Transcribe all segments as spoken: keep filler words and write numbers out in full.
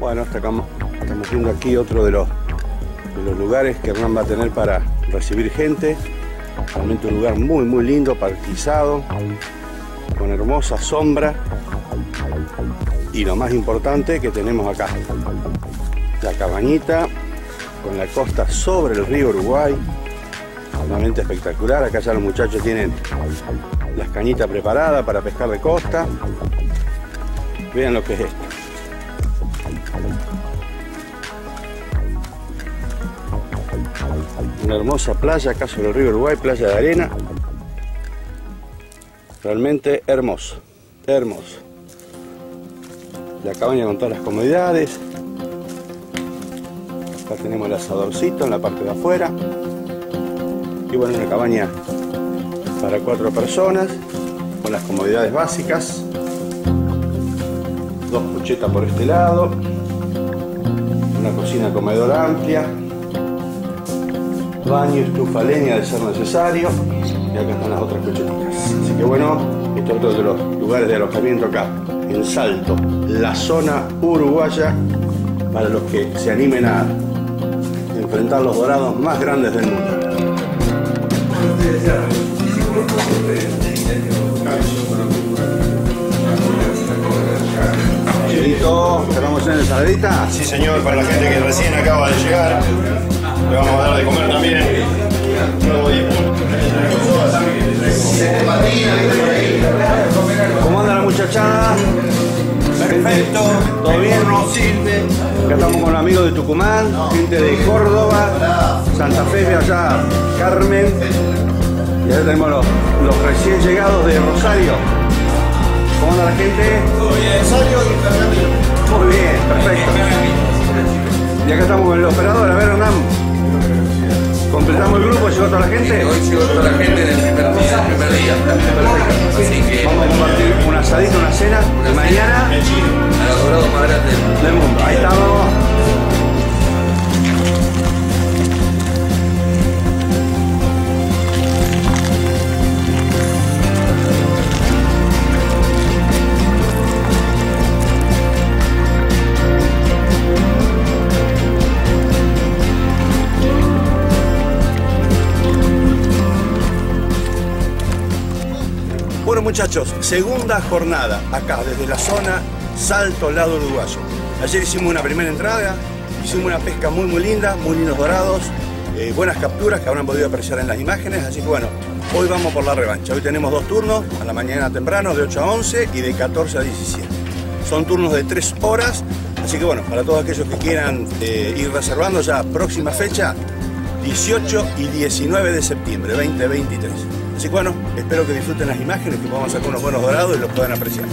Bueno, estamos, estamos viendo aquí otro de los, de los lugares que Hernán va a tener para recibir gente. Realmente un lugar muy, muy lindo, parquizado, con hermosa sombra. Y lo más importante que tenemos acá, la cabañita con la costa sobre el río Uruguay. Realmente espectacular. Acá ya los muchachos tienen las cañitas preparadas para pescar de costa. Vean lo que es esto. Una hermosa playa acá sobre el río Uruguay, playa de arena. Realmente hermoso, hermoso. La cabaña con todas las comodidades. Acá tenemos el asadorcito en la parte de afuera. Y bueno, una cabaña para cuatro personas, con las comodidades básicas. Dos cuchetas por este lado. Una cocina comedor amplia. Baño, estufa, leña de ser necesario. Y acá están las otras cuchetitas. Así que bueno, este es otro de los lugares de alojamiento acá, en Salto, la zona uruguaya, para los que se animen a enfrentar los dorados más grandes del mundo. Chilito, ¿te vamos a hacer ensaladita? Sí señor, para la gente que recién acaba de llegar, le vamos a dar de comer también. ¿Cómo anda la muchachada? Perfecto, todo bien, acá estamos con amigos de Tucumán, gente de Córdoba, Santa Fe, de allá Carmen, y ahora tenemos los, los recién llegados de Rosario. ¿Cómo anda la gente? Todo bien, Rosario y Fernando. Muy bien, perfecto. Y acá estamos con el operador, a ver Hernán. ¿Completamos el grupo? ¿Llegó toda la gente? Hoy llegó toda la gente del primer día. Primer día. Así que vamos a compartir un asadito, una cena. Una mañana. A los dorados más grandes del mundo. Ahí estamos. Muchachos, segunda jornada acá desde la zona Salto, lado uruguayo. Ayer hicimos una primera entrada, hicimos una pesca muy muy linda, muy lindos dorados, eh, buenas capturas que habrán podido apreciar en las imágenes, así que bueno, hoy vamos por la revancha. Hoy tenemos dos turnos, a la mañana temprano de ocho a once y de catorce a diecisiete. Son turnos de tres horas, así que bueno, para todos aquellos que quieran eh, ir reservando ya próxima fecha, dieciocho y diecinueve de septiembre dos mil veintitrés. Así que bueno, espero que disfruten las imágenes, que podamos sacar unos buenos dorados y los puedan apreciar.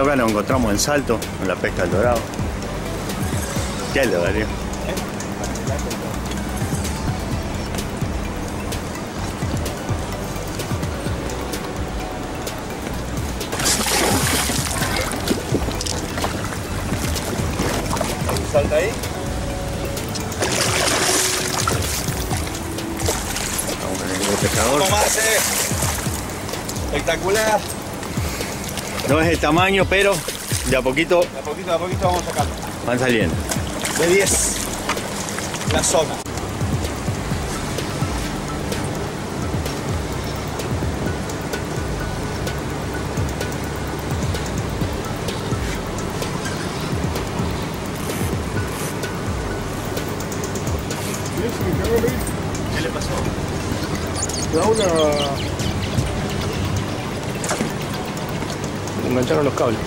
Acá nos encontramos en Salto, en la pesca del dorado. ¿Qué es lo, Darío? ¿Salta ahí? Vamos con el nuevo pescador. ¿Cómo hace? Espectacular. No es el tamaño, pero de a poquito. De a poquito, de a poquito vamos sacando. Van saliendo. De diez. La zona. ¿Qué le pasó? una. Engancharon los cables.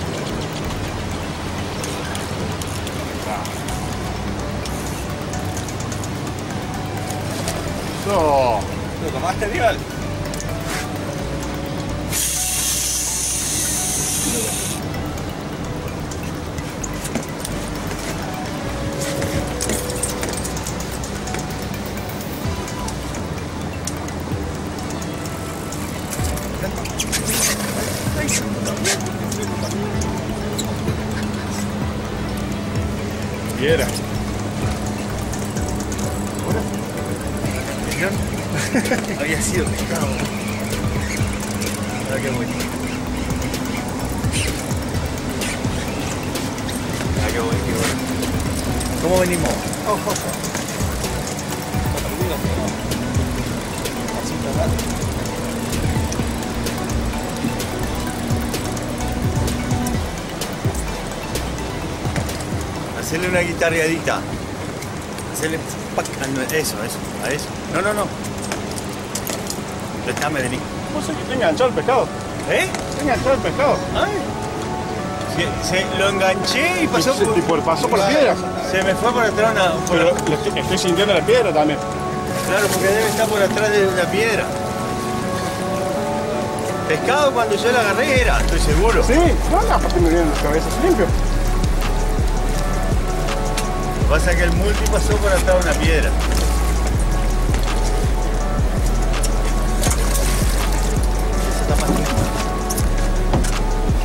No. ¿Lo tomaste, Diego? Hacerle una guitarreadita. Hacerle... Eso, eso, a eso. No, no, no. Préstame de mí. ¿Vos sabés que te enganchó el pescado? ¿Eh? Te enganchó el pescado. Ay. Se, se, lo enganché y pasó y, por... Y por, pasó por la piedra. Se me fue por atrás una... Por Pero la... estoy, estoy sintiendo la piedra también. Claro, porque debe estar por atrás de una piedra. Pescado cuando yo la agarré era, estoy seguro. Sí, no, no, aparte me vienen las cabezas limpios. Pasa que el multi pasó por atrás de una piedra. Esa está más bien.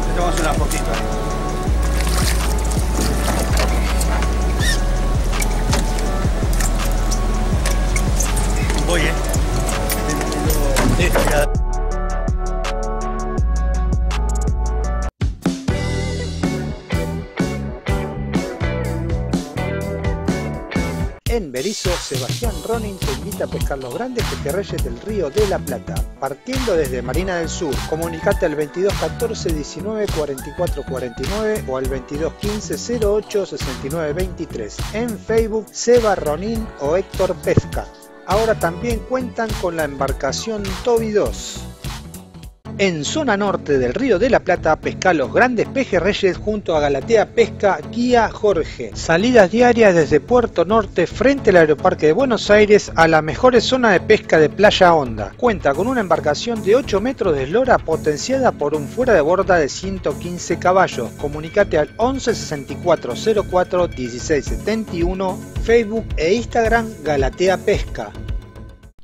Le tomamos una fotito ahí. Voy, eh. Listo, en Berisso, Sebastián Ronin te invita a pescar los grandes pejerreyes del río de la Plata. Partiendo desde Marina del Sur, comunicate al veintidós catorce diecinueve cuarenta y cuatro cuarenta y nueve o al veintidós quince cero ocho sesenta y nueve veintitrés. En Facebook, Seba Ronin o Héctor Pesca. Ahora también cuentan con la embarcación Toby dos. En zona norte del río de la Plata, pesca los grandes pejerreyes junto a Galatea Pesca, guía Jorge. Salidas diarias desde Puerto Norte frente al Aeroparque de Buenos Aires a la mejor zona de pesca de Playa Honda. Cuenta con una embarcación de ocho metros de eslora potenciada por un fuera de borda de ciento quince caballos. Comunicate al once sesenta y cuatro cero cuatro dieciséis setenta y uno, Facebook e Instagram Galatea Pesca.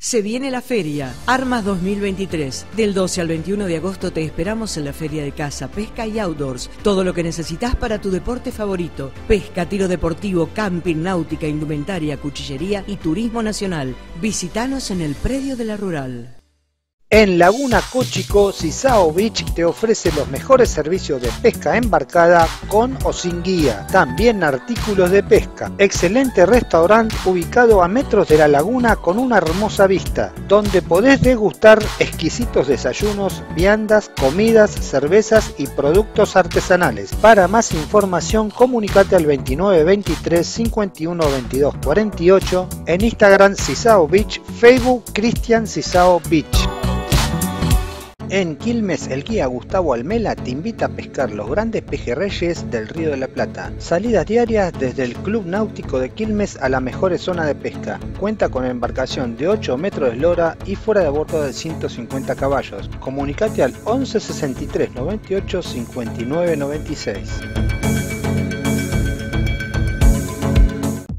Se viene la feria, Armas dos mil veintitrés. Del doce al veintiuno de agosto te esperamos en la feria de caza, pesca y outdoors. Todo lo que necesitas para tu deporte favorito. Pesca, tiro deportivo, camping, náutica, indumentaria, cuchillería y turismo nacional. Visítanos en el predio de la Rural. En Laguna Cochico, Sisao Beach te ofrece los mejores servicios de pesca embarcada con o sin guía. También artículos de pesca. Excelente restaurante ubicado a metros de la laguna con una hermosa vista, donde podés degustar exquisitos desayunos, viandas, comidas, cervezas y productos artesanales. Para más información, comunicate al veintinueve veintitrés cincuenta y uno veintidós cuarenta y ocho, en Instagram Sisao Beach, Facebook Cristian Sisao Beach. En Quilmes, el guía Gustavo Almela te invita a pescar los grandes pejerreyes del río de la Plata. Salidas diarias desde el Club Náutico de Quilmes a la mejor zona de pesca. Cuenta con embarcación de ocho metros de eslora y fuera de bordo de ciento cincuenta caballos. Comunicate al once sesenta y tres noventa y ocho cincuenta y nueve noventa y seis.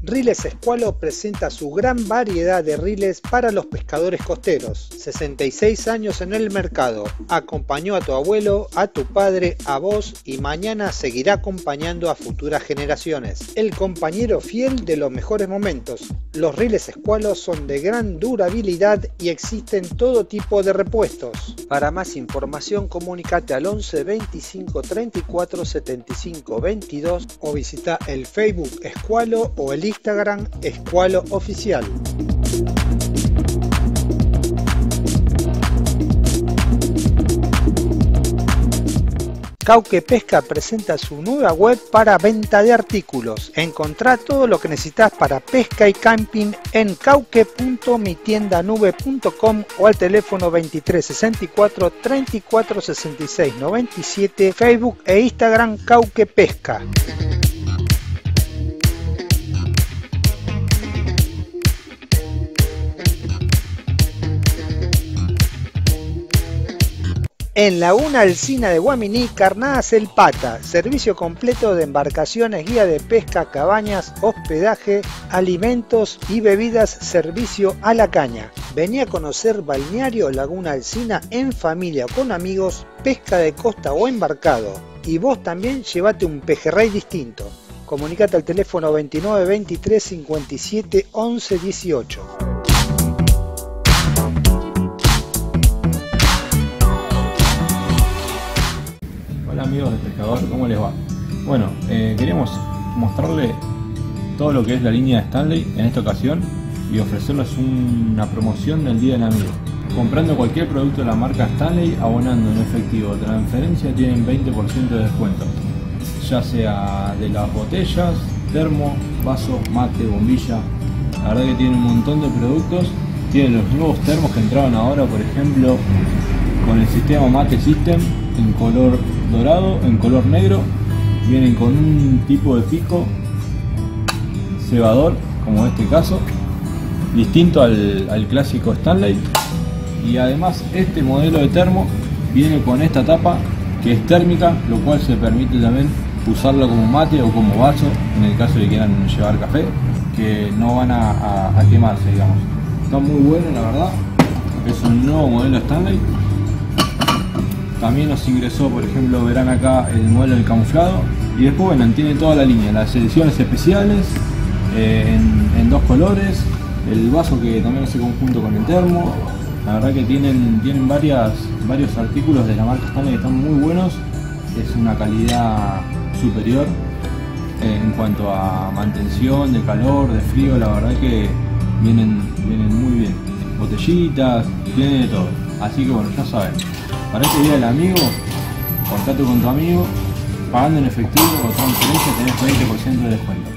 Riles Escualo presenta su gran variedad de riles para los pescadores costeros. sesenta y seis años en el mercado. Acompañó a tu abuelo, a tu padre, a vos y mañana seguirá acompañando a futuras generaciones. El compañero fiel de los mejores momentos. Los riles Escualo son de gran durabilidad y existen todo tipo de repuestos. Para más información, comunicate al once veinticinco treinta y cuatro setenta y cinco veintidós o visita el Facebook Escualo o el Instagram Instagram Escualo Oficial. Cauque Pesca presenta su nueva web para venta de artículos. Encontrá todo lo que necesitas para pesca y camping en cauque punto mi tienda nube punto com o al teléfono veintitrés sesenta y cuatro treinta y cuatro sesenta y seis noventa y siete, Facebook e Instagram Cauque Pesca. En Laguna Alsina de Guaminí, Carnadas El Pata, servicio completo de embarcaciones, guía de pesca, cabañas, hospedaje, alimentos y bebidas, servicio a la caña. Vení a conocer Balneario Laguna Alsina en familia, con amigos, pesca de costa o embarcado. Y vos también llévate un pejerrey distinto. Comunicate al teléfono veintinueve veintitrés cincuenta y siete once dieciocho. Hola amigos del pescador, ¿cómo les va? Bueno, eh, queremos mostrarle todo lo que es la línea de Stanley en esta ocasión y ofrecerles un, una promoción del Día del Amigo. Comprando cualquier producto de la marca Stanley, abonando en efectivo o transferencia, tienen veinte por ciento de descuento. Ya sea de las botellas, termo, vaso, mate, bombilla. La verdad que tienen un montón de productos. Tienen los nuevos termos que entraron ahora, por ejemplo, con el sistema Mate System en color dorado, en color negro. Vienen con un tipo de pico cebador, como en este caso, distinto al, al clásico Stanley. Y además este modelo de termo viene con esta tapa que es térmica, lo cual se permite también usarlo como mate o como vaso en el caso de que quieran llevar café, que no van a, a, a quemarse, digamos. Está muy bueno, la verdad. Es un nuevo modelo Stanley. También nos ingresó, por ejemplo, verán acá el modelo del camuflado. Y después, bueno, tiene toda la línea, las ediciones especiales, eh, en, en dos colores, el vaso que también hace conjunto con el termo. La verdad que tienen, tienen varias, varios artículos de la marca Stanley que están muy buenos. Es una calidad superior eh, en cuanto a mantención, de calor, de frío. La verdad que vienen, vienen muy bien. Botellitas, tienen de todo. Así que bueno, ya saben. Para este Día del Amigo, contacto con tu amigo, pagando en efectivo o transferencia tenés veinte por ciento de descuento.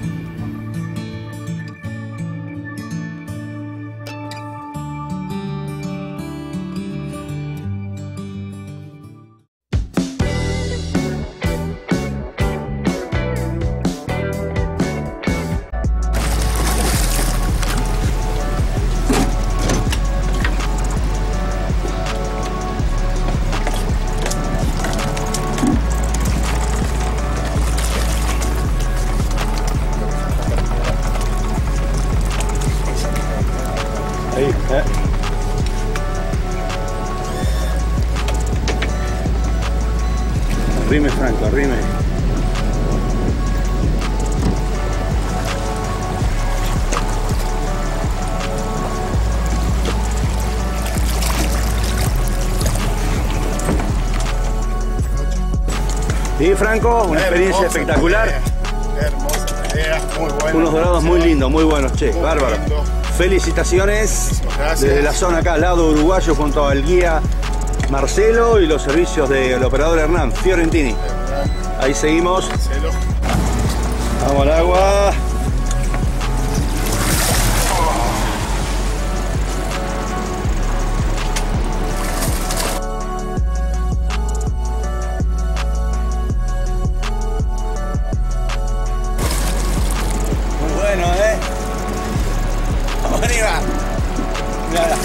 Rime, Franco, rime. Sí, Franco, una experiencia hermosa, espectacular. Tarea, hermosa tarea, muy buena. Unos dorados muy lindos, muy buenos, che, muy bárbaro. Lindo. Felicitaciones. Gracias. Desde la zona acá, al lado uruguayo, junto al guía Marcelo y los servicios del operador Hernán Fiorentini. Ahí seguimos. Vamos al agua. Muy bueno, ¿eh? Vamos arriba. Mirá.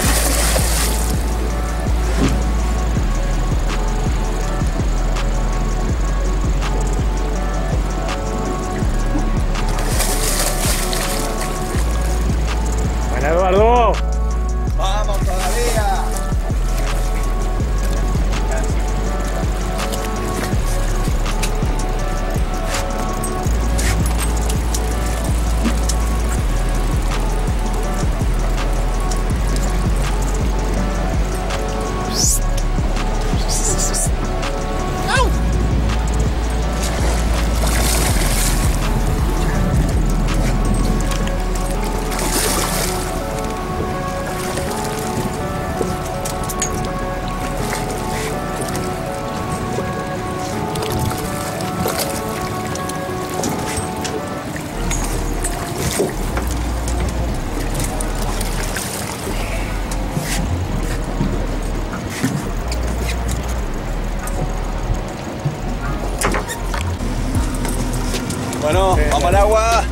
Bueno, sí, vamos al agua.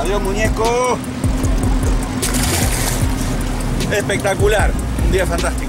Adiós, muñeco. Espectacular. Un día fantástico.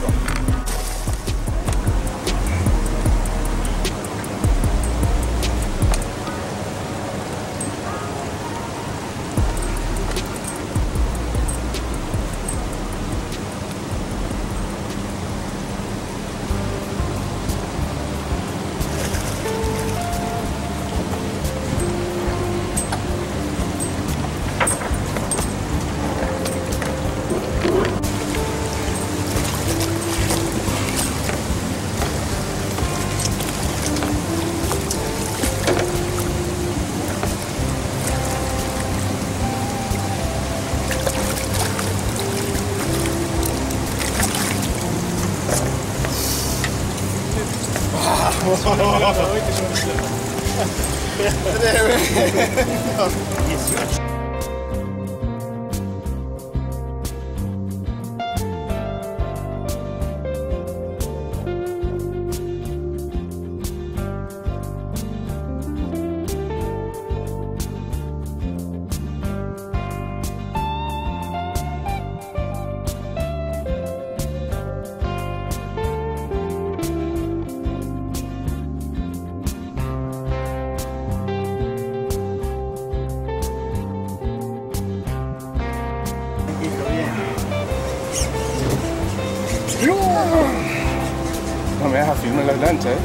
Lancha, ¿eh?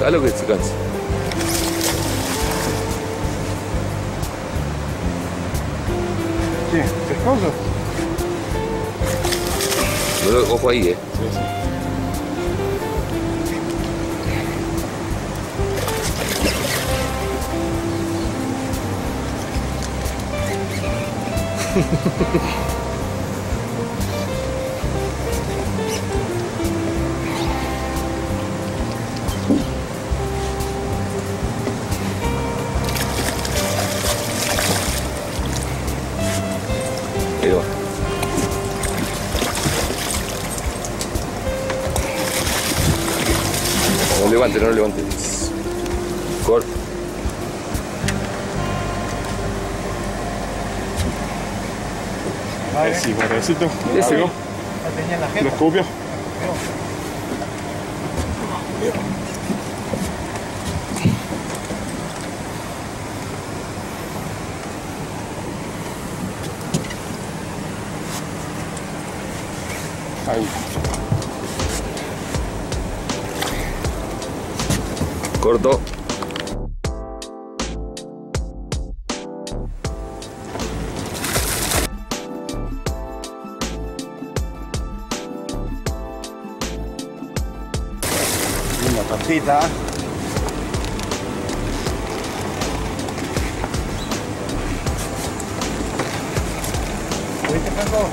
Da lo que se cansa. ¿Qué? ¿Pescado? Ojo ahí, ¿eh? Sí, sí. Diego. No levante, no levante. Corta. Vale. Sí, pobrecito. Ya se vio. Lo escupió. Ahí. Corto. Tortita. ¿Viste, Franco?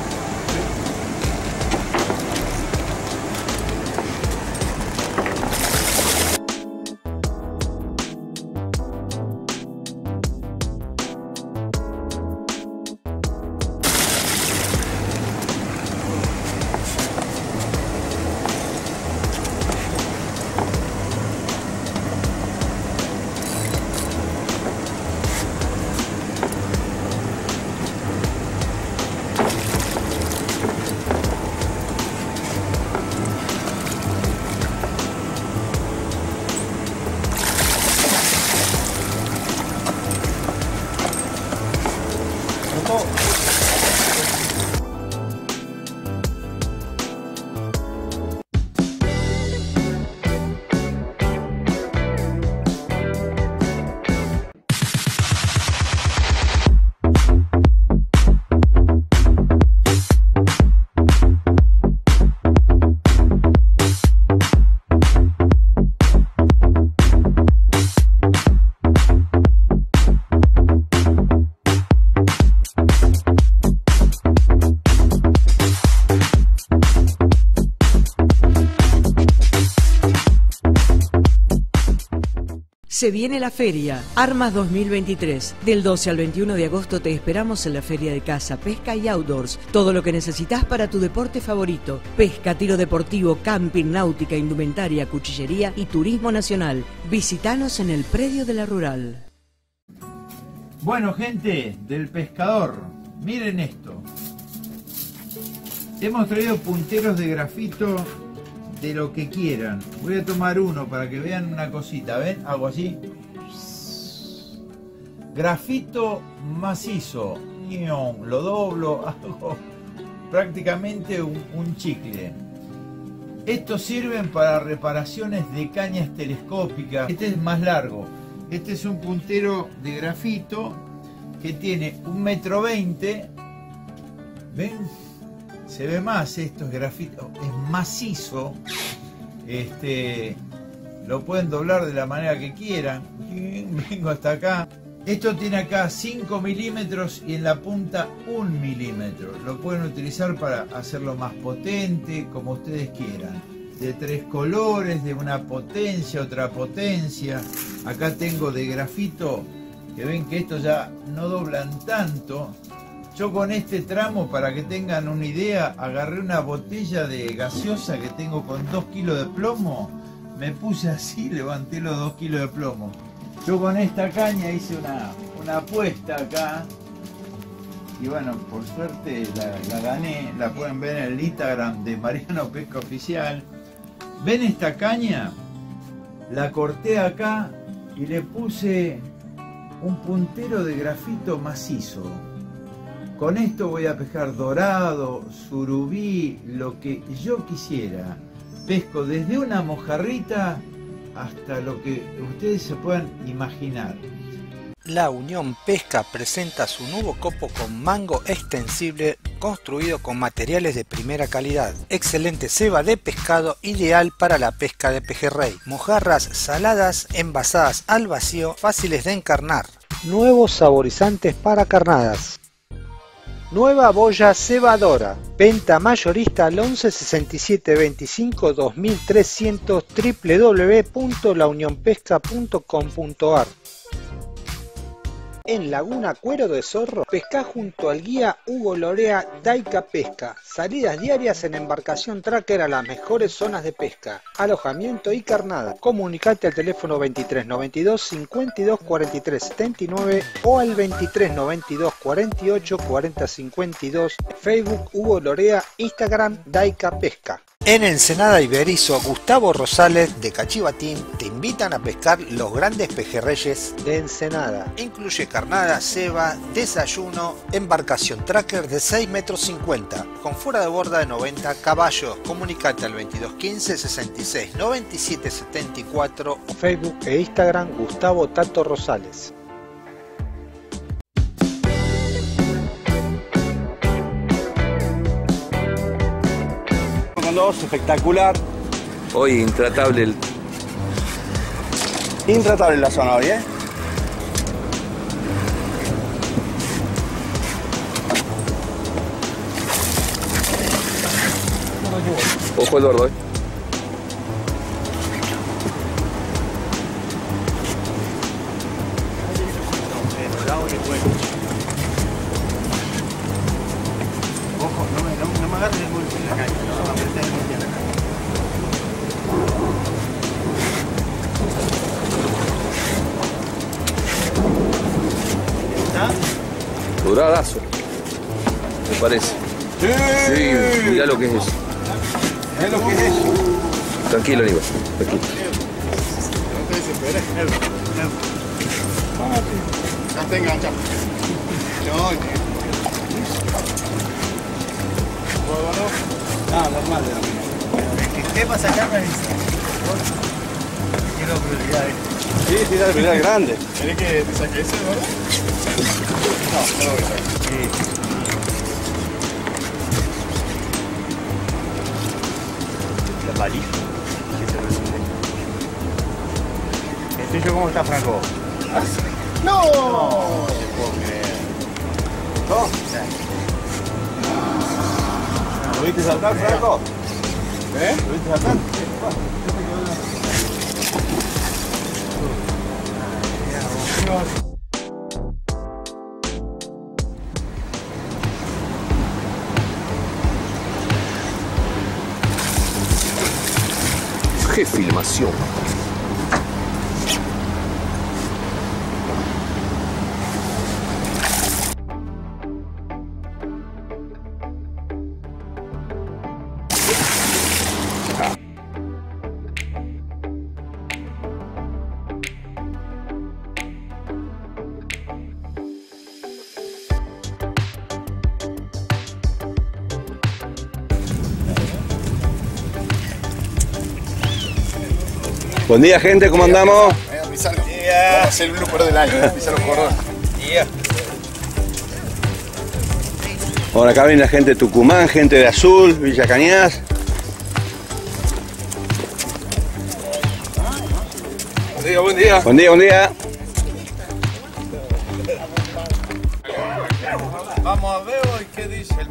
Se viene la feria. Armas dos mil veintitrés. Del doce al veintiuno de agosto te esperamos en la feria de caza, pesca y outdoors. Todo lo que necesitas para tu deporte favorito. Pesca, tiro deportivo, camping, náutica, indumentaria, cuchillería y turismo nacional. Visítanos en el predio de la Rural. Bueno, gente del pescador, miren esto. Hemos traído punteros de grafito de lo que quieran. Voy a tomar uno para que vean una cosita. ¿Ven? Hago así. Grafito macizo. Lo doblo, hago prácticamente un, un chicle. Estos sirven para reparaciones de cañas telescópicas. Este es más largo. Este es un puntero de grafito que tiene un metro veinte. ¿Ven? Se ve más, esto es grafito, es macizo. Este, lo pueden doblar de la manera que quieran. Vengo hasta acá. Esto tiene acá cinco milímetros y en la punta un milímetro. Lo pueden utilizar para hacerlo más potente, como ustedes quieran. De tres colores, de una potencia, otra potencia. Acá tengo de grafito, que ven que estos ya no doblan tanto. Yo con este tramo, para que tengan una idea, agarré una botella de gaseosa que tengo con dos kilos de plomo. Me puse así, levanté los dos kilos de plomo. Yo con esta caña hice una, una apuesta acá. Y bueno, por suerte la, la gané. La pueden ver en el Instagram de Mariano Pesca Oficial. ¿Ven esta caña? La corté acá y le puse un puntero de grafito macizo. Con esto voy a pescar dorado, surubí, lo que yo quisiera. Pesco desde una mojarrita hasta lo que ustedes se puedan imaginar. La Unión Pesca presenta su nuevo copo con mango extensible construido con materiales de primera calidad. Excelente ceba de pescado ideal para la pesca de pejerrey. Mojarras saladas envasadas al vacío, fáciles de encarnar. Nuevos saborizantes para carnadas. Nueva boya cebadora. Venta mayorista al once sesenta y siete veinticinco dos mil trescientos, w w w punto la unión pesca punto com punto ar. En Laguna Cuero de Zorro, pesca junto al guía Hugo Lorea, Daica Pesca. Salidas diarias en embarcación tracker a las mejores zonas de pesca, alojamiento y carnada. Comunicate al teléfono veintitrés noventa y dos cincuenta y dos cuarenta y tres setenta y nueve o al veintitrés noventa y dos cuarenta y ocho cuarenta cincuenta y dos. Facebook Hugo Lorea, Instagram Daica Pesca. En Ensenada y Berisso, Gustavo Rosales de Cachivatín te invitan a pescar los grandes pejerreyes de Ensenada. Incluye carnada, ceba, desayuno, embarcación tracker de seis metros cincuenta, con fuera de borda de noventa caballos. Comunicate al veintidós quince sesenta y seis noventa y siete setenta y cuatro. Facebook e Instagram Gustavo Tato Rosales. Espectacular. Hoy intratable el... Intratable la zona hoy, ¿eh? Ojo el gordo, ¿eh? Ojo, no me, no, no me agarres el bolsillo en la calle. Doradazo, me parece. Sí, sí, mirá lo que es eso. Es lo que es eso. Tranquilo, Aníbal, tranquilo. No te desesperes, Nero. Ya te enganchas. No, no. Ah, normal de la mía. Que esté para sacarme el quiero prioridad, eh. Sí, sí, la prioridad es grande. ¿Querés que te saque ese, no? No, no voy a sacar. Sí. La paliza. ¿El tuyo cómo está, Franco? ¡No! No, no te puedo creer. ¿No? ¿Lo viste saltar, Franco? ¿Eh? ¿Lo viste saltar? Sí. amigos. ¡Qué filmación! Buen día, gente, ¿cómo andamos? Yeah. Vamos a ser el blooper del año, ¿eh? Pizarro Cordón. Yeah. Bueno, acá viene la gente de Tucumán, gente de Azul, Villa Cañas. Buen día, buen día. Buen día, buen día. Vamos a ver hoy qué dice el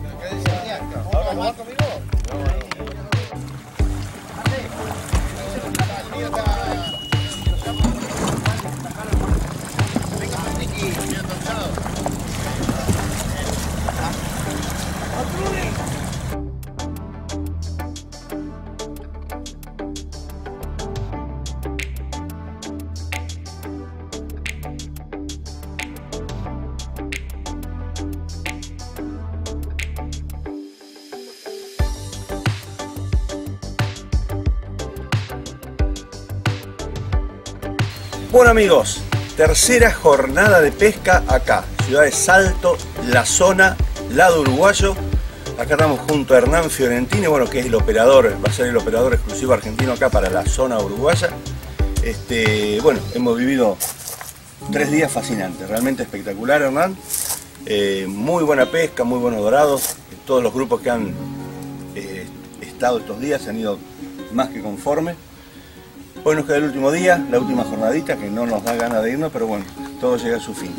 Bueno, amigos, tercera jornada de pesca acá, ciudad de Salto, la zona, lado uruguayo. Acá estamos junto a Hernán Fiorentini, bueno, que es el operador, va a ser el operador exclusivo argentino acá para la zona uruguaya. Este, bueno, hemos vivido tres días fascinantes, realmente espectacular, Hernán. Eh, muy buena pesca, muy buenos dorados. Todos los grupos que han eh, estado estos días se han ido más que conformes. Hoy nos queda el último día, la última jornadita, que no nos da ganas de irnos, pero bueno, todo llega a su fin.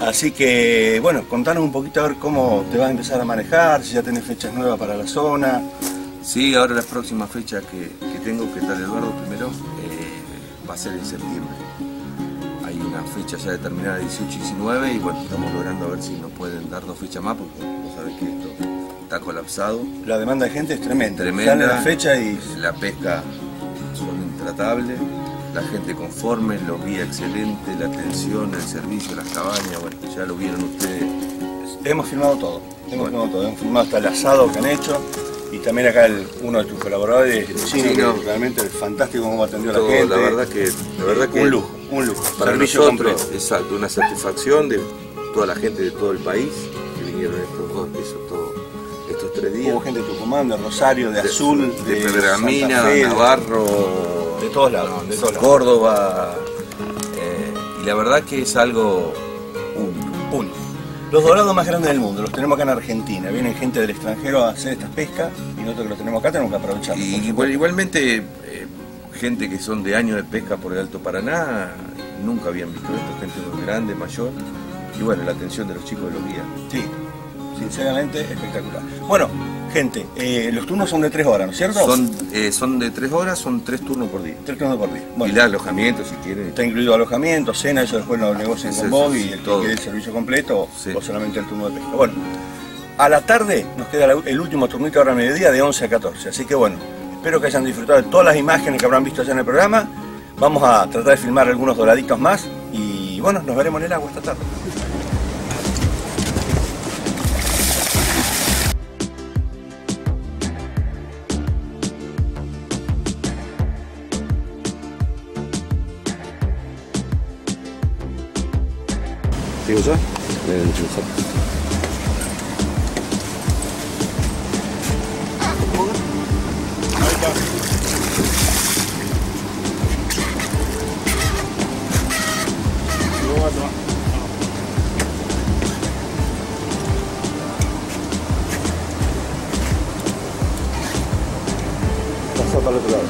Así que, bueno, contanos un poquito a ver cómo te vas a empezar a manejar, si ya tenés fechas nuevas para la zona. Sí, ahora la próxima fecha que, que tengo, que tal Eduardo primero, eh, va a ser en septiembre. Hay una fecha ya determinada, dieciocho y diecinueve, y bueno, estamos logrando a ver si nos pueden dar dos fechas más, porque vos sabés que esto está colapsado. La demanda de gente es tremenda. Tremenda. Sale la fecha y... La pesca... tratable, la gente conforme, los guías excelentes, la atención, el servicio, las cabañas, bueno, ya lo vieron ustedes. Hemos filmado todo, hemos bueno. filmado todo, hemos filmado hasta el asado que han hecho y también acá el, uno de tus colaboradores, el chino, sí, no. realmente fantástico cómo atendió todo, la gente. La verdad que, la verdad que un lujo, un lujo. Para nosotros, completo. Exacto, una satisfacción de toda la gente de todo el país que vinieron estos dos, eso todo. Estos tres días. Hubo gente de Tucumán, de Rosario, de, de Azul, de, de Pergamina, Navarro, de todos lados, de todos lados. Córdoba, eh, y la verdad que es algo único. único. Los dorados más grandes del mundo, los tenemos acá en Argentina, vienen gente del extranjero a hacer estas pescas y nosotros que los tenemos acá tenemos que aprovecharlos. Y igual, igualmente, eh, gente que son de años de pesca por el Alto Paraná, nunca habían visto esto, gente muy grande, mayor, y bueno, la atención de los chicos de los guías. Sí. Sinceramente espectacular. Bueno, gente, eh, los turnos son de tres horas, ¿no es cierto? Son, eh, son de tres horas, son tres turnos por día. tres turnos por día. Bueno, y el alojamiento, si quieren. Está incluido alojamiento, cena, eso después lo negocian con vos y el que quiere el servicio completo sí. o solamente el turno de pesca. Bueno, a la tarde nos queda la, el último turnito ahora a mediodía de once a catorce. Así que bueno, espero que hayan disfrutado de todas las imágenes que habrán visto allá en el programa. Vamos a tratar de filmar algunos doraditos más y bueno, nos veremos en el agua esta tarde. ¿Te gusta? Me gusta. Ahí está. Pasa para el otro lado.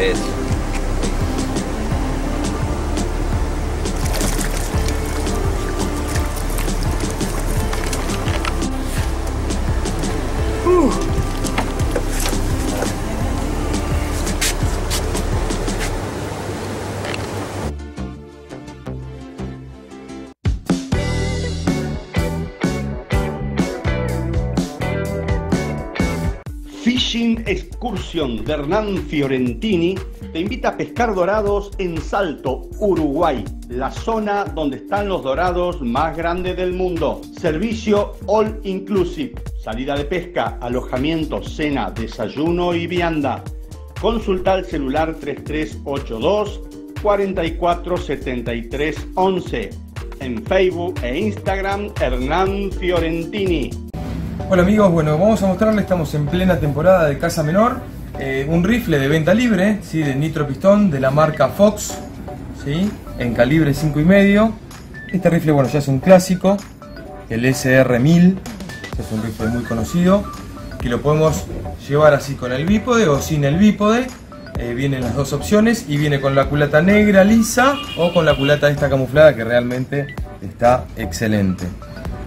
Eso. Uh. Fishing Excursion de Hernán Fiorentini te invita a pescar dorados en Salto, Uruguay, la zona donde están los dorados más grandes del mundo. Servicio all inclusive, salida de pesca, alojamiento, cena, desayuno y vianda. Consulta el celular tres tres ocho dos, cuatro cuatro siete tres uno uno. En Facebook e Instagram, Hernán Fiorentini. Hola amigos, bueno, vamos a mostrarles, estamos en plena temporada de caza menor, eh, un rifle de venta libre, ¿sí? De nitropistón de la marca Fox, ¿sí? En calibre cinco y medio. Este rifle, bueno, ya es un clásico, el S R mil, es un rifle muy conocido, que lo podemos llevar así con el bípode o sin el bípode, eh, vienen las dos opciones y viene con la culata negra lisa o con la culata esta camuflada que realmente está excelente.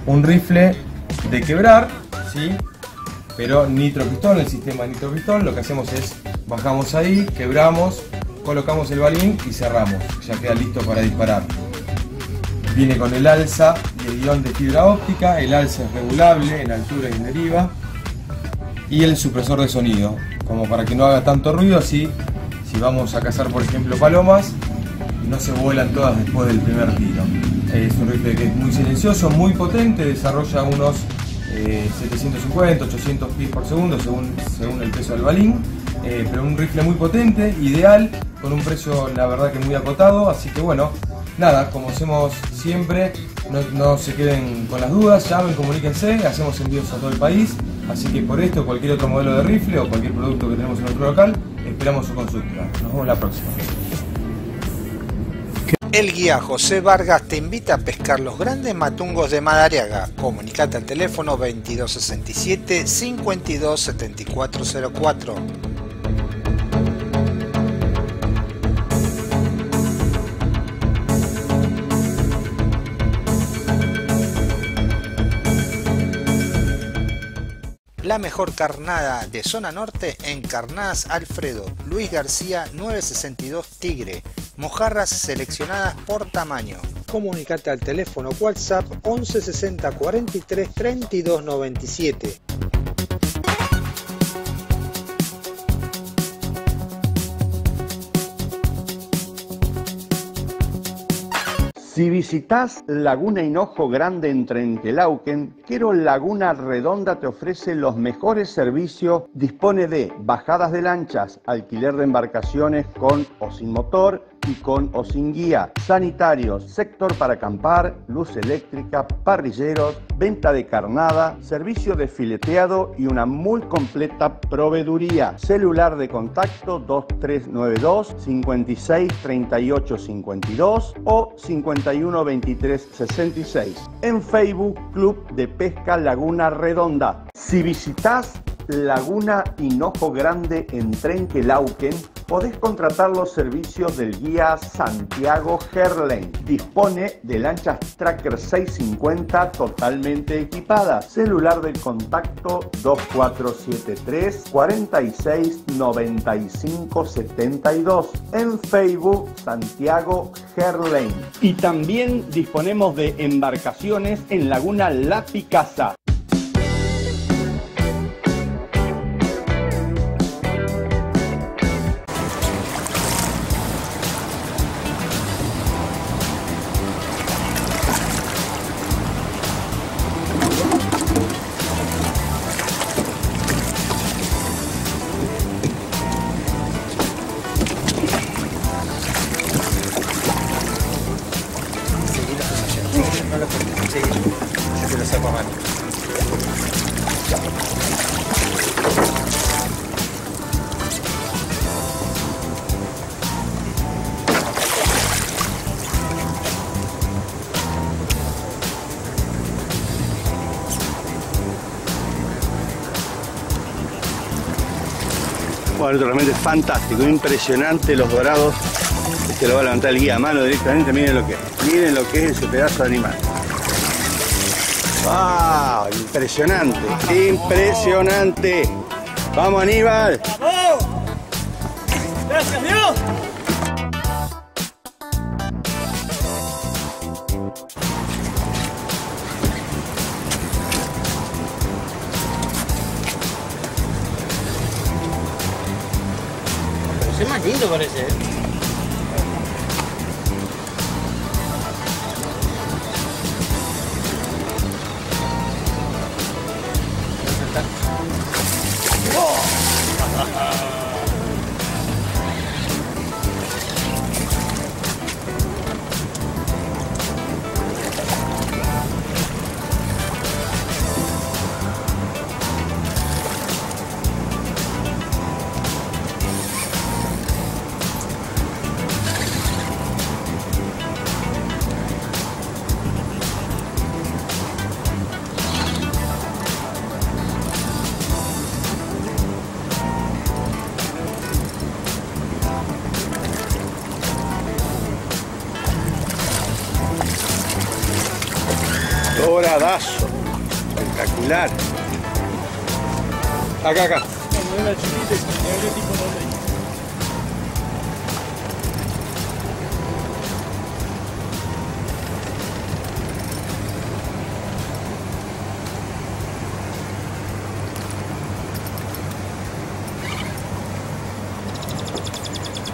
Un rifle de quebrar, ¿sí? Pero nitropistón, el sistema nitropistón, lo que hacemos es bajamos ahí, quebramos, colocamos el balín y cerramos, ya queda listo para disparar. Viene con el alza y el guión de fibra óptica, el alza es regulable en altura y en deriva, y el supresor de sonido, como para que no haga tanto ruido, así si vamos a cazar por ejemplo palomas, no se vuelan todas después del primer tiro. Es un rifle que es muy silencioso, muy potente, desarrolla unos Eh, setecientos cincuenta a ochocientos pies por segundo según, según el peso del balín, eh, pero un rifle muy potente, ideal, con un precio la verdad que muy acotado, así que bueno, nada, como hacemos siempre, no, no se queden con las dudas, llamen, comuníquense, hacemos envíos a todo el país, así que por esto, cualquier otro modelo de rifle o cualquier producto que tenemos en nuestro local, esperamos su consulta. Nos vemos la próxima. El guía José Vargas te invita a pescar los grandes matungos de Madariaga. Comunicate al teléfono veintidós sesenta y siete, cincuenta y dos, setenta y cuatro cero cuatro. La mejor carnada de zona norte en Carnadas Alfredo, Luis García novecientos sesenta y dos Tigre. Mojarras seleccionadas por tamaño. Comunicate al teléfono WhatsApp once sesenta, cuarenta y tres, treinta y dos, noventa y siete. Si visitas Laguna Hinojo Grande en Trenquelauquen, Quero Laguna Redonda te ofrece los mejores servicios. Dispone de bajadas de lanchas, alquiler de embarcaciones con o sin motor y con o sin guía, sanitarios, sector para acampar, luz eléctrica, parrilleros, venta de carnada, servicio de fileteado y una muy completa proveeduría. Celular de contacto veintitrés noventa y dos, cincuenta y seis, treinta y ocho, cincuenta y dos o cincuenta y uno, veintitrés, sesenta y seis. En Facebook, Club de Pesca Laguna Redonda. Si visitas Laguna Hinojo Grande en Trenquelauquen, podés contratar los servicios del guía Santiago Gerlain. Dispone de lanchas Tracker seiscientos cincuenta totalmente equipadas. Celular del contacto veinticuatro setenta y tres, cuarenta y seis, noventa y cinco, setenta y dos. En Facebook, Santiago Gerlain. Y también disponemos de embarcaciones en Laguna La Picasa. Sí, ya se lo saco a mano. trabajo realmente fantástico, impresionante los dorados. Este lo va a levantar el guía a mano directamente, miren lo que es, miren lo que es ese pedazo de animal. ¡Wow! Impresionante, impresionante. ¡Vamos, Aníbal! ¡Vamos! ¡Gracias, Dios! Pero es más lindo, parece, ¿eh? Doradazo, espectacular. Acá, acá.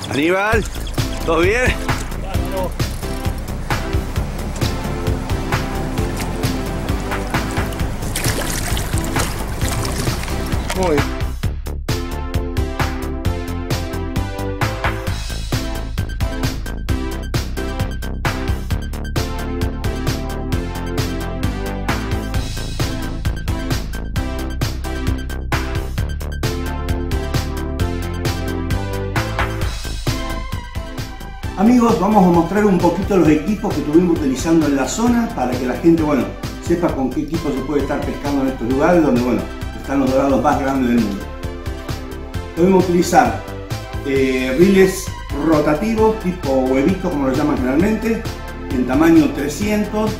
Aníbal, ¿todo bien? Muy bien. Amigos, vamos a mostrar un poquito los equipos que estuvimos utilizando en la zona para que la gente, bueno, sepa con qué equipo se puede estar pescando en estos lugares donde, bueno, están los dorados más grandes del mundo. Podemos utilizar eh, riles rotativos tipo huevitos, como lo llaman generalmente, en tamaño trescientos,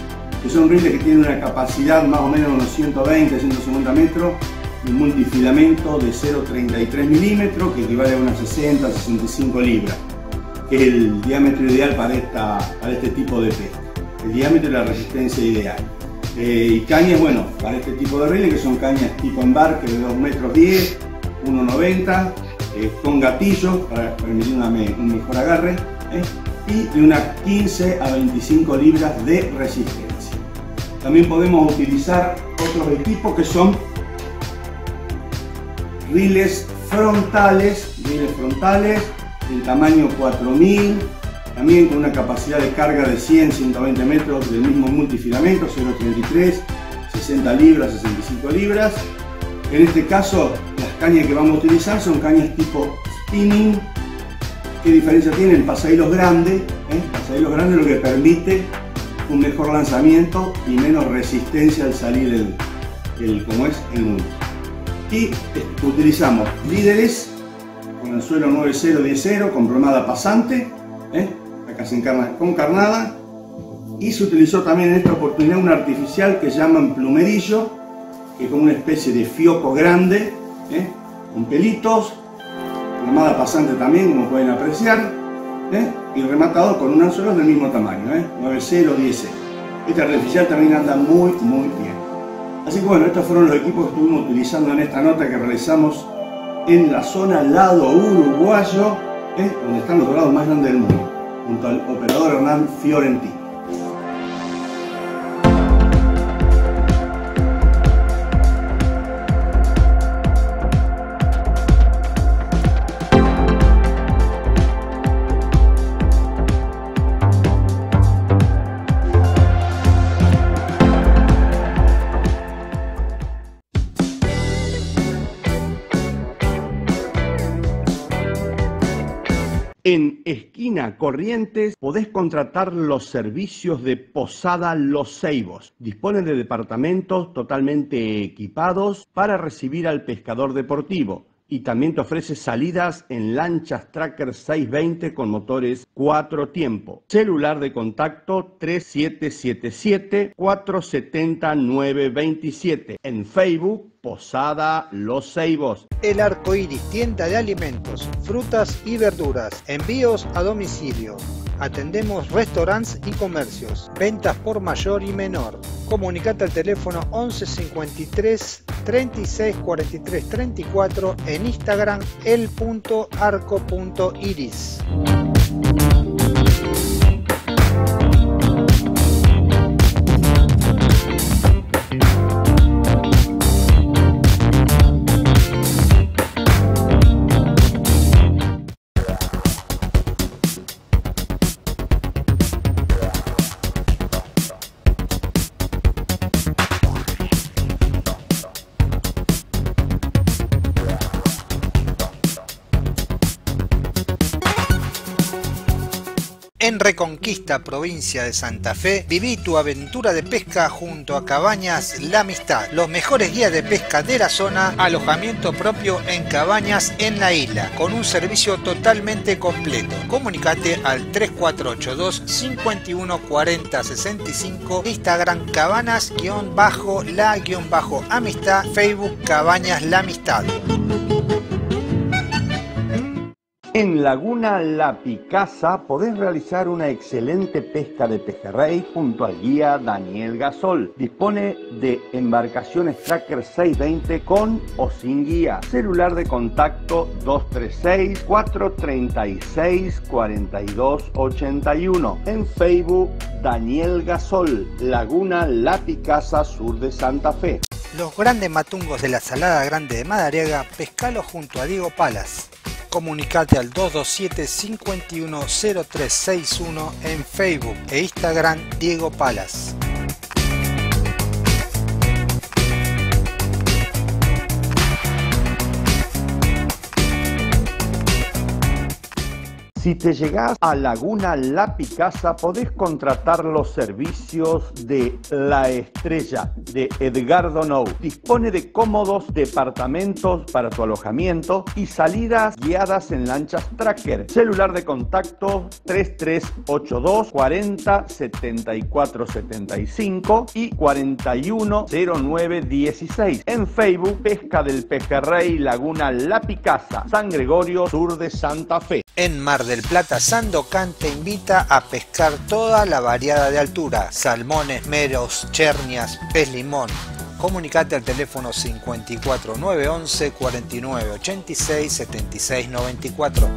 que son riles que tienen una capacidad más o menos de unos ciento veinte a ciento cincuenta metros, y un multifilamento de cero punto treinta y tres milímetros, que equivale a unas sesenta a sesenta y cinco libras, que es el diámetro ideal para, esta, para este tipo de pesca, el diámetro y la resistencia ideal. Eh, y cañas, bueno, para este tipo de riles, que son cañas tipo embarque de dos metros diez, uno noventa, eh, con gatillo para permitir una me, un mejor agarre, eh, y de unas quince a veinticinco libras de resistencia. También podemos utilizar otros equipos que son riles frontales, riles frontales del tamaño cuatro mil, también con una capacidad de carga de cien a ciento veinte metros del mismo multifilamento, cero punto treinta y tres, sesenta libras, sesenta y cinco libras. En este caso, las cañas que vamos a utilizar son cañas tipo spinning. ¿Qué diferencia tienen? Pasahilos grandes, ¿eh? Pasahilos grandes, lo que permite un mejor lanzamiento y menos resistencia al salir el, el, como es el mundo. Y utilizamos líderes con anzuelo nueve cero, diez cero, con bromada pasante, ¿eh? Acá se encarna con carnada, y se utilizó también en esta oportunidad un artificial que llaman plumerillo, que es como una especie de fioco grande, ¿eh? Con pelitos, remada pasante también, como pueden apreciar, ¿eh? Y rematado con un anzuelo del mismo tamaño, ¿eh? nueve cero, diez cero. Este artificial también anda muy muy bien. Así que bueno, estos fueron los equipos que estuvimos utilizando en esta nota que realizamos en la zona lado uruguayo, ¿eh? Donde están los dorados más grandes del mundo, junto al operador Hernán Fiorentini. En Esquina Corrientes podés contratar los servicios de Posada Los Ceibos. Dispone de departamentos totalmente equipados para recibir al pescador deportivo. y también te ofrece salidas en lanchas Tracker seiscientos veinte con motores cuatro tiempos. Celular de contacto tres siete siete siete cuatro siete cero nueve dos siete. En Facebook, Posada Los Ceibos. El Arco Iris, tienda de alimentos, frutas y verduras. Envíos a domicilio. Atendemos restaurantes y comercios. Ventas por mayor y menor. Comunicate al teléfono once cincuenta y tres treinta y seis cuarenta y tres treinta y cuatro, en Instagram el punto arco punto iris. En Reconquista, provincia de Santa Fe, viví tu aventura de pesca junto a Cabañas La Amistad. Los mejores guías de pesca de la zona, alojamiento propio en cabañas en la isla, con un servicio totalmente completo. Comunicate al tres cuatro ocho dos cincuenta y uno cuarenta sesenta y cinco, Instagram cabanas-la-amistad, Facebook Cabañas La Amistad. En Laguna La Picasa podés realizar una excelente pesca de pejerrey junto al guía Daniel Gasol. Dispone de embarcaciones Tracker seiscientos veinte con o sin guía. Celular de contacto dos tres seis cuatro tres seis cuatro dos ocho uno. En Facebook, Daniel Gasol, Laguna La Picasa, sur de Santa Fe. Los grandes matungos de la Salada Grande de Madariaga, pescalos junto a Diego Palas. Comunicate al dos dos siete cincuenta y uno cero tres sesenta y uno, en Facebook e Instagram Diego Palas. Si te llegás a Laguna La Picasa, podés contratar los servicios de La Estrella, de Edgardo Nou. Dispone de cómodos departamentos para tu alojamiento y salidas guiadas en lanchas Tracker. Celular de contacto tres tres ocho dos cuarenta setenta y cuatro setenta y cinco y cuarenta y uno cero nueve dieciséis. En Facebook, Pesca del Pejerrey, Laguna La Picasa, San Gregorio, sur de Santa Fe. En Mar del Plata, Sandocan te invita a pescar toda la variada de altura: salmones, meros, chernias, pez limón. Comunicate al teléfono cincuenta y cuatro novecientos once cuarenta y nueve ochenta y seis setenta y seis noventa y cuatro.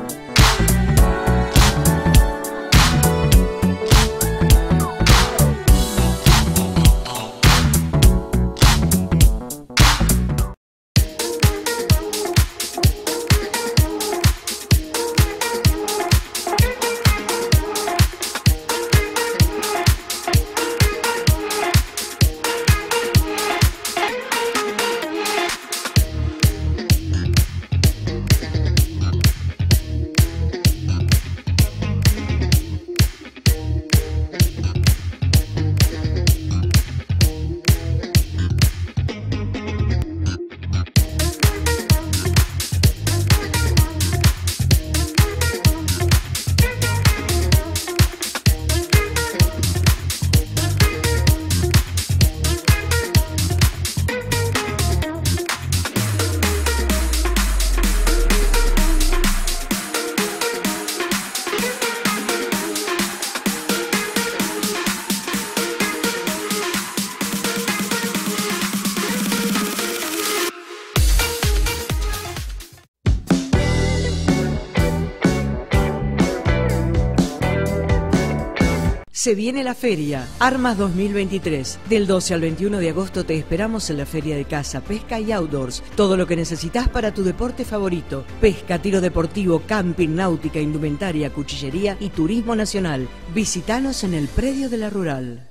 Se viene la feria, Armas dos mil veintitrés. Del doce al veintiuno de agosto te esperamos en la feria de caza, pesca y outdoors. Todo lo que necesitas para tu deporte favorito: pesca, tiro deportivo, camping, náutica, indumentaria, cuchillería y turismo nacional. Visítanos en el predio de la Rural.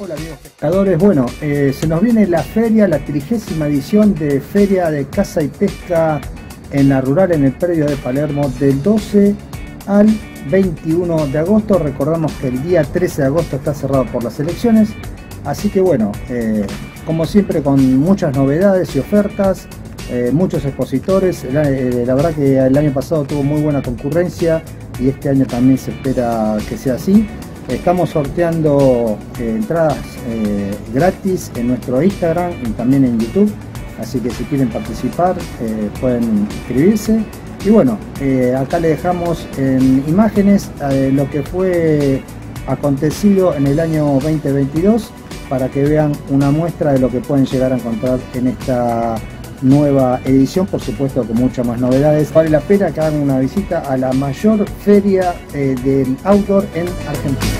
Hola amigos pescadores, bueno, eh, se nos viene la feria, la trigésima edición de Feria de Caza y Pesca en la Rural, en el predio de Palermo, del doce al veintiuno de agosto. Recordamos que el día trece de agosto está cerrado por las elecciones, así que bueno, eh, como siempre, con muchas novedades y ofertas, eh, muchos expositores. La, eh, la verdad que el año pasado tuvo muy buena concurrencia y este año también se espera que sea así. Estamos sorteando eh, entradas eh, gratis en nuestro Instagram y también en YouTube, así que si quieren participar eh, pueden inscribirse. Y bueno, eh, acá le dejamos en imágenes eh, lo que fue acontecido en el año veinte veintidós para que vean una muestra de lo que pueden llegar a encontrar en esta nueva edición, por supuesto con muchas más novedades. Vale la pena que hagan una visita a la mayor feria eh, del outdoor en Argentina.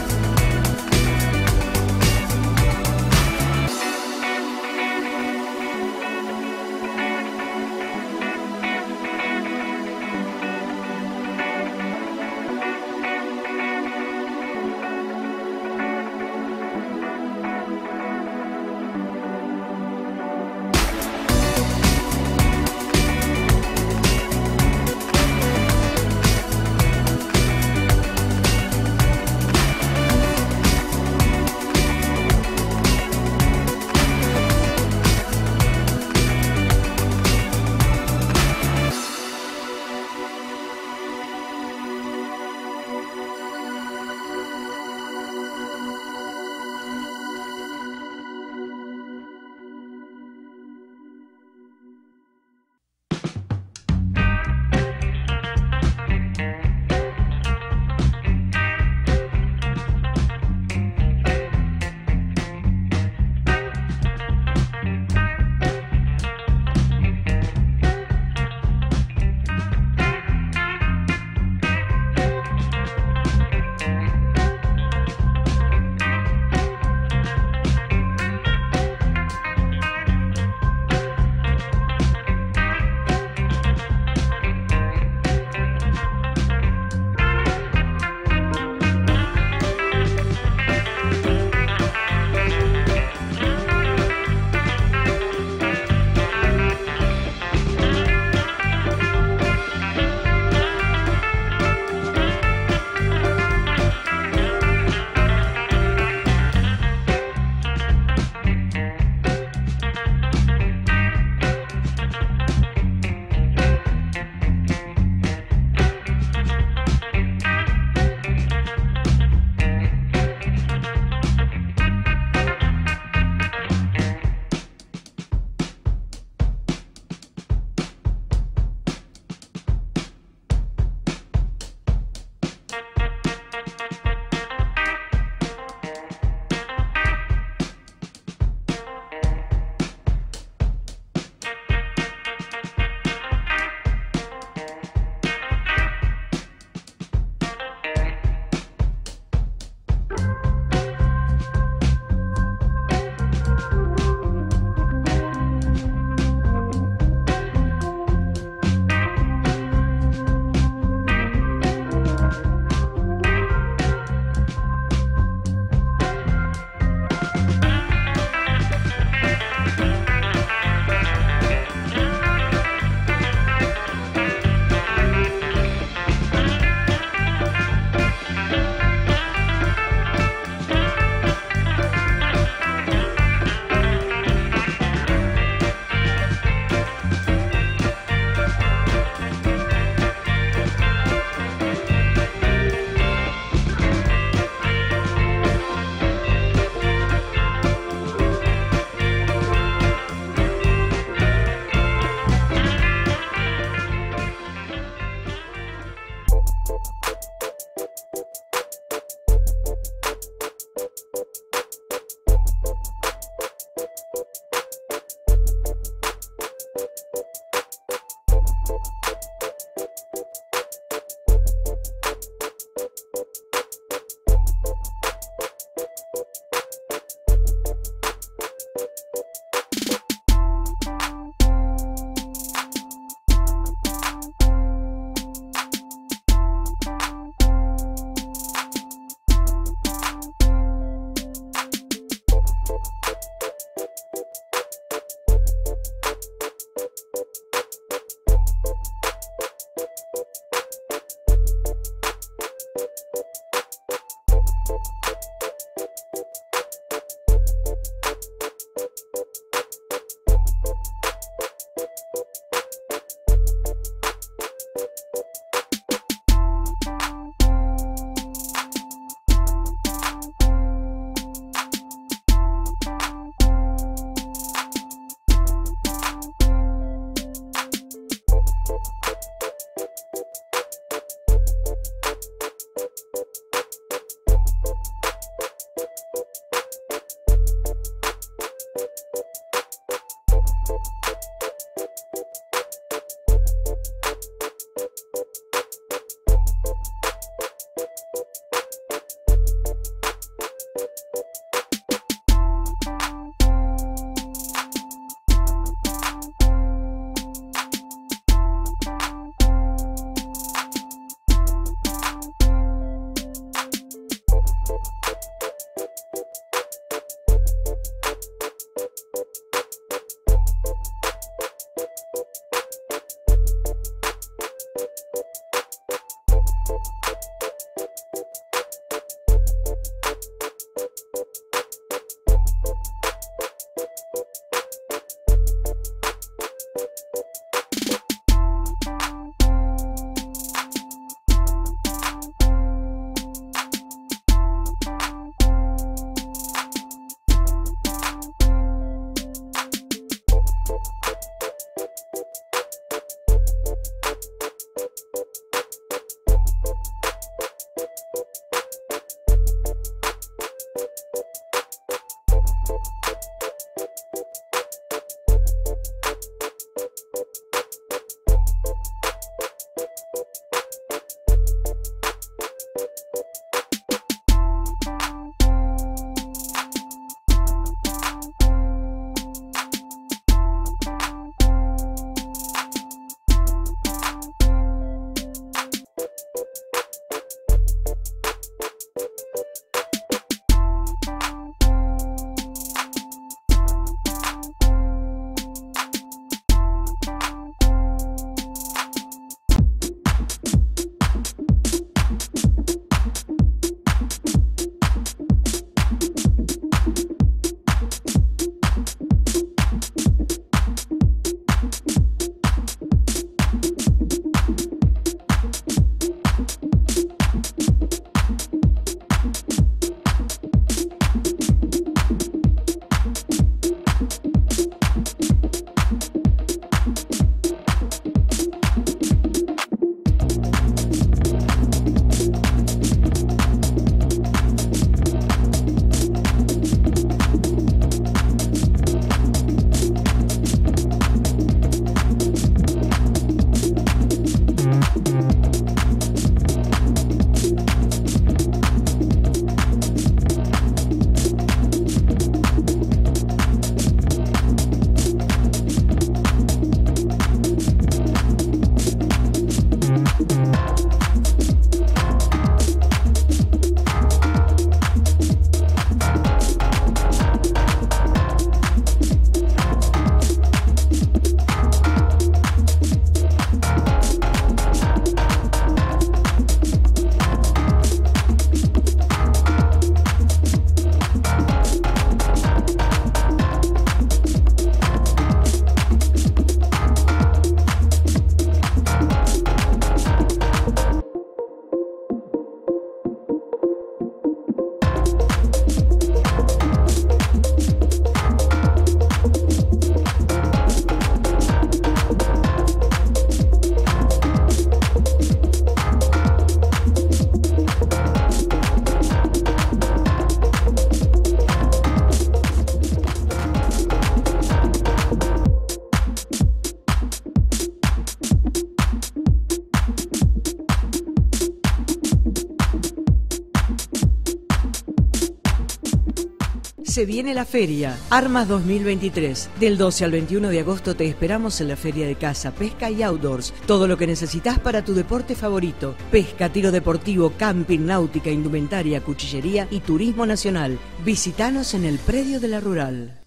Se viene la feria. Armas dos mil veintitrés. Del doce al veintiuno de agosto te esperamos en la feria de caza, pesca y outdoors. Todo lo que necesitas para tu deporte favorito. Pesca, tiro deportivo, camping, náutica, indumentaria, cuchillería y turismo nacional. Visítanos en el predio de la Rural.